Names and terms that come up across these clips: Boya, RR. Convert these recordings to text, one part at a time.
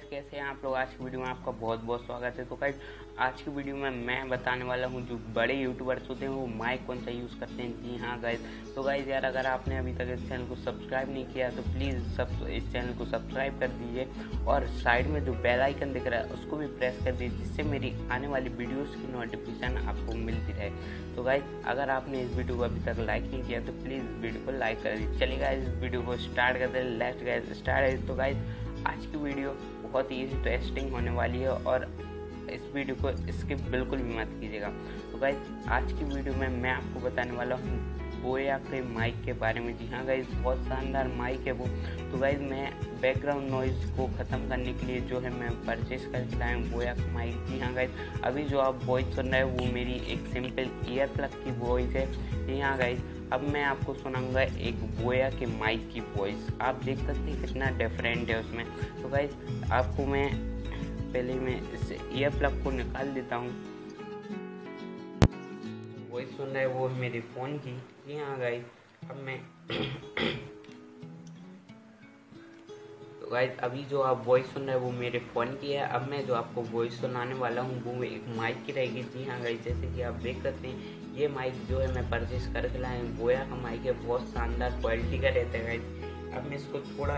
Guys कैसे हैं आप लोग। आज की वीडियो में आपका बहुत बहुत स्वागत है। तो गाइस आज की वीडियो में मैं बताने वाला हूं जो बड़े यूट्यूबर्स होते हैं वो माइक कौन सा यूज़ करते हैं। जी हाँ गाइस, तो गाइस यार अगर आपने अभी तक इस चैनल को सब्सक्राइब नहीं किया तो प्लीज़ इस चैनल को सब्सक्राइब कर दीजिए और साइड में जो बेल आइकन दिख रहा है उसको भी प्रेस कर दीजिए, जिससे मेरी आने वाली वीडियोज़ की नोटिफिकेशन आपको मिलती रहे। तो गाइस अगर आपने इस वीडियो को अभी तक लाइक नहीं किया तो प्लीज़ वीडियो को लाइक कर दीजिए। चलिए गाइस वीडियो को स्टार्ट करते हैं। Let's guys start. तो गाइस आज की वीडियो बहुत ही इंटरेस्टिंग होने वाली है और इस वीडियो को स्किप बिल्कुल भी मत कीजिएगा। तो गाइस आज की वीडियो में मैं आपको बताने वाला हूँ बोया के माइक के बारे में। जी हाँ गाइस, बहुत शानदार माइक है वो। तो गाइस मैं बैकग्राउंड नॉइज़ को ख़त्म करने के लिए जो है मैं परचेस करके लाया हूँ बोया का माइक। जी हाँ गाइस, अभी जो आप वॉइस सुन रहे हो वो मेरी एक सिंपल ईयर प्लग की वॉइस है। जी हाँ गाइस, अब मैं आपको सुनाऊंगा एक बोया के माइक की वॉइस। आप देख सकते हैं कितना डिफरेंट है उसमें। तो गाइस आपको मैं पहले इस ईयर प्लग को निकाल देता हूँ। वॉइस सुन रहे वो मेरे फ़ोन की। जी हाँ गाइस, अब मैं तो गाइस अभी जो आप वॉइस सुन रहे हो वो मेरे फ़ोन की है। अब मैं जो आपको वॉइस सुनाने वाला हूँ वो एक माइक की रहेगी। जी हाँ गाइस, जैसे कि आप देख सकते हैं ये माइक जो है मैं परचेस करके लाया हूँ। बोया का माइक है, बहुत शानदार क्वालिटी का रहता है गाइस। अब मैं इसको थोड़ा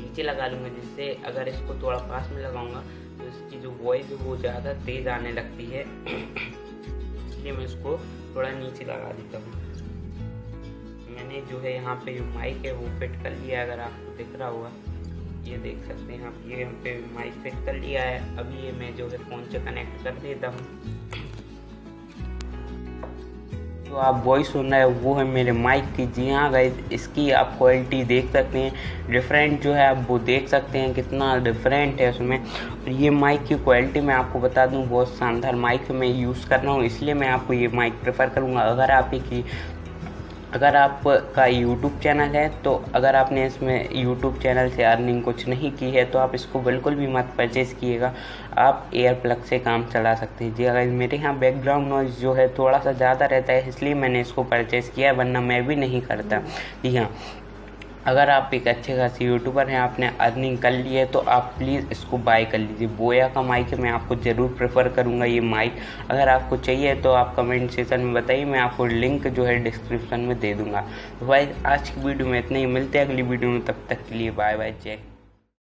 नीचे लगा लूँगा, जिससे अगर इसको थोड़ा पास में लगाऊँगा तो इसकी जो वॉइस है वो ज़्यादा तेज़ आने लगती है, इसलिए मैं इसको थोड़ा नीचे लगा देता हूँ। मैंने जो है यहाँ पे जो माइक है वो फिट कर लिया, अगर आपको दिख रहा होगा ये देख सकते हैं आप, ये यहाँ पे माइक फिट कर लिया है। अभी ये मैं जो है फ़ोन से कनेक्ट कर देता हूँ। तो आप वॉइस सुन रहे हो वो है मेरे माइक की। जी हाँ गाइस, इसकी आप क्वालिटी देख सकते हैं, डिफरेंट जो है आप वो देख सकते हैं कितना डिफरेंट है उसमें। और ये माइक की क्वालिटी मैं आपको बता दूँ बहुत शानदार माइक मैं यूज़ कर रहा हूँ, इसलिए मैं आपको ये माइक प्रेफर करूँगा। अगर आपका YouTube चैनल है तो अगर आपने इसमें YouTube चैनल से अर्निंग कुछ नहीं की है तो आप इसको बिल्कुल भी मत परचेज़ किएगा, आप एयर प्लग से काम चला सकते हैं। जी अगर मेरे यहाँ बैकग्राउंड नॉइज़ जो है थोड़ा सा ज़्यादा रहता है इसलिए मैंने इसको परचेज़ किया, वरना मैं भी नहीं करता। जी हाँ, अगर आप एक अच्छे खासी यूट्यूबर हैं, आपने अर्निंग कर ली है तो आप प्लीज़ इसको बाय कर लीजिए। बोया का माइक मैं आपको ज़रूर प्रेफर करूँगा। ये माइक अगर आपको चाहिए तो आप कमेंट सेक्शन में बताइए, मैं आपको लिंक जो है डिस्क्रिप्शन में दे दूँगा। तो भाई आज की वीडियो में इतना ही, मिलते हैं अगली वीडियो में। तब तक के लिए बाय बाय, जय।